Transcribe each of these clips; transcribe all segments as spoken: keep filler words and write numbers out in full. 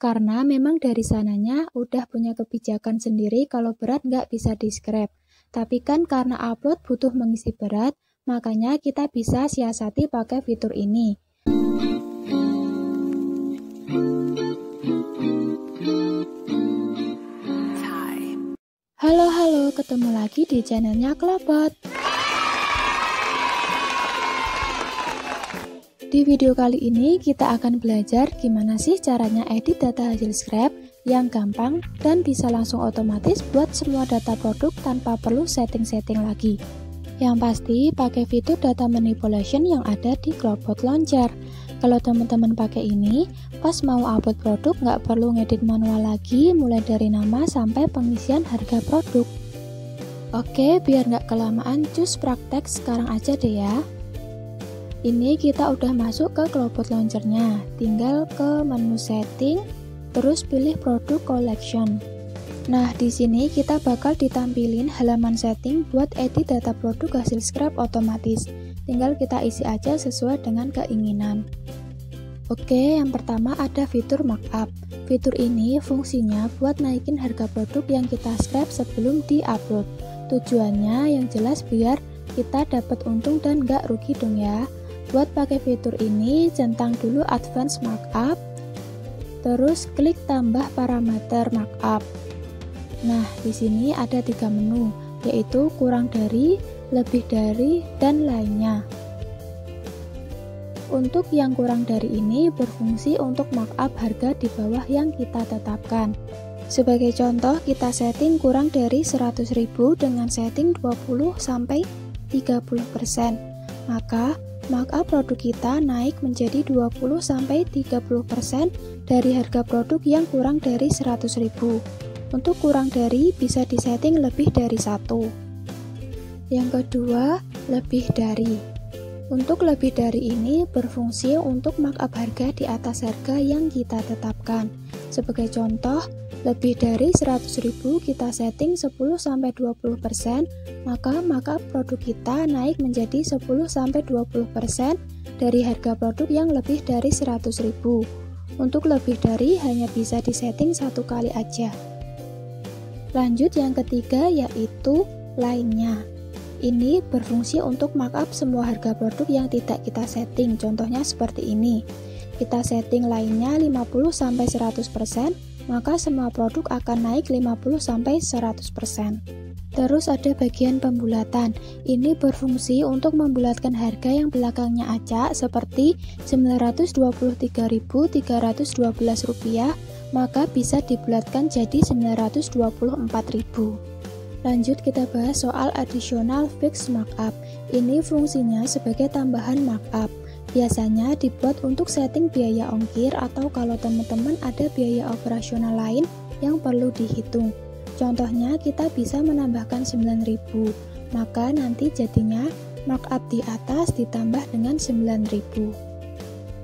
karena memang dari sananya udah punya kebijakan sendiri kalau berat nggak bisa di-scrap. Tapi kan karena upload butuh mengisi berat, makanya kita bisa siasati pakai fitur ini. Halo-halo, ketemu lagi di channelnya Qlobot. Di video kali ini kita akan belajar gimana sih caranya edit data hasil scrap yang gampang dan bisa langsung otomatis buat semua data produk tanpa perlu setting-setting lagi. Yang pasti pakai fitur Data Manipulation yang ada di Qlobot Launcher. Kalau teman-teman pakai ini, pas mau upload produk nggak perlu ngedit manual lagi, mulai dari nama sampai pengisian harga produk. Oke, biar nggak kelamaan, cus praktek sekarang aja deh ya. Ini kita udah masuk ke Qlobot Launcher-nya, tinggal ke menu setting, terus pilih produk collection. Nah, di sini kita bakal ditampilin halaman setting buat edit data produk hasil scrap otomatis. Tinggal kita isi aja sesuai dengan keinginan. Oke, yang pertama ada fitur markup. Fitur ini fungsinya buat naikin harga produk yang kita scrap sebelum di-upload. Tujuannya yang jelas biar kita dapat untung dan nggak rugi dong ya. Buat pakai fitur ini, centang dulu advance markup, terus klik tambah parameter markup. Nah, di sini ada tiga menu, yaitu kurang dari, lebih dari, dan lainnya. Untuk yang kurang dari ini berfungsi untuk markup harga di bawah yang kita tetapkan. Sebagai contoh, kita setting kurang dari seratus ribu dengan setting dua puluh sampai tiga puluh persen. Maka, markup produk kita naik menjadi dua puluh sampai tiga puluh persen dari harga produk yang kurang dari seratus ribu. Untuk kurang dari bisa disetting lebih dari satu. Yang kedua, lebih dari. Untuk lebih dari ini berfungsi untuk markup harga di atas harga yang kita tetapkan. Sebagai contoh, lebih dari seratus ribu kita setting sepuluh sampai dua puluh persen, maka markup produk kita naik menjadi sepuluh sampai dua puluh persen dari harga produk yang lebih dari seratus ribu. Untuk lebih dari hanya bisa disetting satu kali aja. Lanjut yang ketiga yaitu lainnya. Ini berfungsi untuk markup semua harga produk yang tidak kita setting, contohnya seperti ini. Kita setting lainnya lima puluh sampai seratus persen, maka semua produk akan naik lima puluh sampai seratus persen. Terus ada bagian pembulatan. Ini berfungsi untuk membulatkan harga yang belakangnya acak seperti sembilan ratus dua puluh tiga ribu tiga ratus dua belas rupiah, maka bisa dibulatkan jadi sembilan ratus dua puluh empat ribu rupiah. Lanjut kita bahas soal additional fixed markup. Ini fungsinya sebagai tambahan markup. Biasanya dibuat untuk setting biaya ongkir atau kalau teman-teman ada biaya operasional lain yang perlu dihitung. Contohnya kita bisa menambahkan sembilan ribu, maka nanti jadinya markup di atas ditambah dengan sembilan ribu.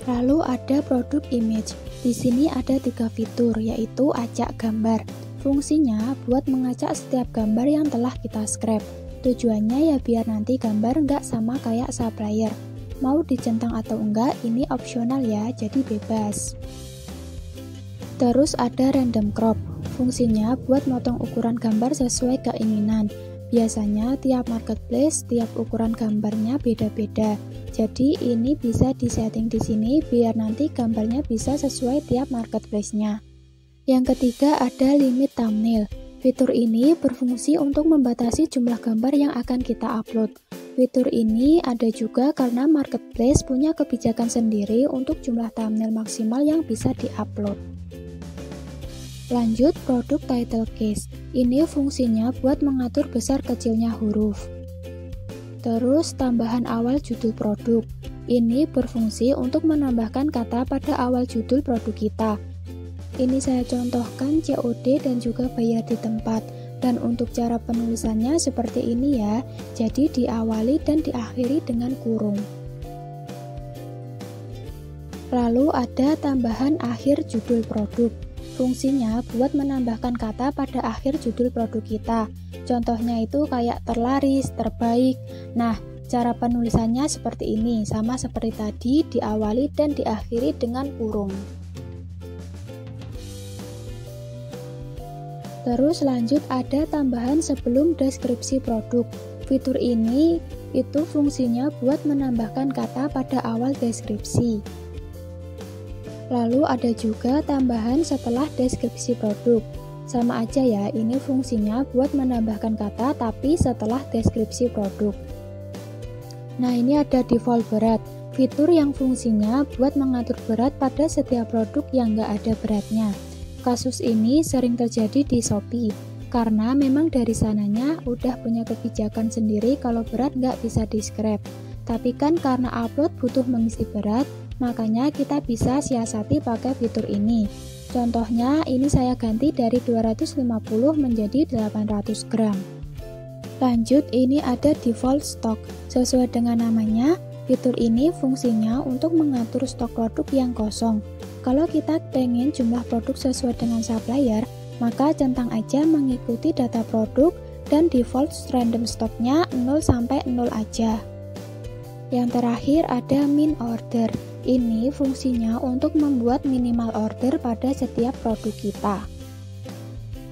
Lalu ada produk image. Di sini ada tiga fitur, yaitu acak gambar. Fungsinya buat mengacak setiap gambar yang telah kita scrap. Tujuannya ya biar nanti gambar nggak sama kayak supplier. Mau dicentang atau enggak ini opsional ya, jadi bebas. Terus ada random crop. Fungsinya buat motong ukuran gambar sesuai keinginan. Biasanya tiap marketplace tiap ukuran gambarnya beda-beda. Jadi ini bisa disetting di sini biar nanti gambarnya bisa sesuai tiap marketplace-nya. Yang ketiga ada limit thumbnail. Fitur ini berfungsi untuk membatasi jumlah gambar yang akan kita upload. Fitur ini ada juga karena marketplace punya kebijakan sendiri untuk jumlah thumbnail maksimal yang bisa diupload. Lanjut produk title case. Ini fungsinya buat mengatur besar kecilnya huruf. Terus tambahan awal judul produk. Ini berfungsi untuk menambahkan kata pada awal judul produk kita. Ini saya contohkan C O D dan juga bayar di tempat. Dan untuk cara penulisannya seperti ini ya. Jadi diawali dan diakhiri dengan kurung. Lalu ada tambahan akhir judul produk. Fungsinya buat menambahkan kata pada akhir judul produk kita. Contohnya itu kayak terlaris, terbaik. Nah, cara penulisannya seperti ini. Sama seperti tadi, diawali dan diakhiri dengan kurung. Terus lanjut ada tambahan sebelum deskripsi produk. Fitur ini itu fungsinya buat menambahkan kata pada awal deskripsi. Lalu ada juga tambahan setelah deskripsi produk. Sama aja ya, ini fungsinya buat menambahkan kata tapi setelah deskripsi produk. Nah, ini ada default berat, fitur yang fungsinya buat mengatur berat pada setiap produk yang nggak ada beratnya. Kasus ini sering terjadi di Shopee karena memang dari sananya udah punya kebijakan sendiri kalau berat nggak bisa di scrap. Tapi kan karena upload butuh mengisi berat, makanya kita bisa siasati pakai fitur ini. Contohnya, ini saya ganti dari dua ratus lima puluh menjadi delapan ratus gram. Lanjut, ini ada default stock. Sesuai dengan namanya, fitur ini fungsinya untuk mengatur stok produk yang kosong. Kalau kita pengen jumlah produk sesuai dengan supplier, maka centang aja mengikuti data produk dan default random stocknya nol sampai nol aja. Yang terakhir ada min order. Ini fungsinya untuk membuat minimal order pada setiap produk kita.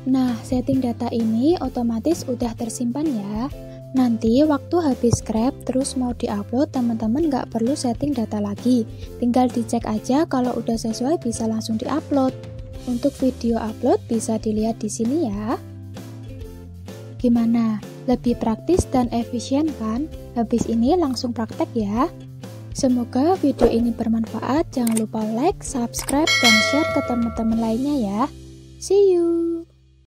Nah, setting data ini otomatis udah tersimpan ya. Nanti waktu habis scrap terus mau diupload, teman-teman nggak perlu setting data lagi. Tinggal dicek aja, kalau udah sesuai bisa langsung diupload. Untuk video upload bisa dilihat di sini ya. Gimana? Lebih praktis dan efisien kan? Habis ini langsung praktek ya. Semoga video ini bermanfaat. Jangan lupa like, subscribe, dan share ke teman-teman lainnya ya. See you!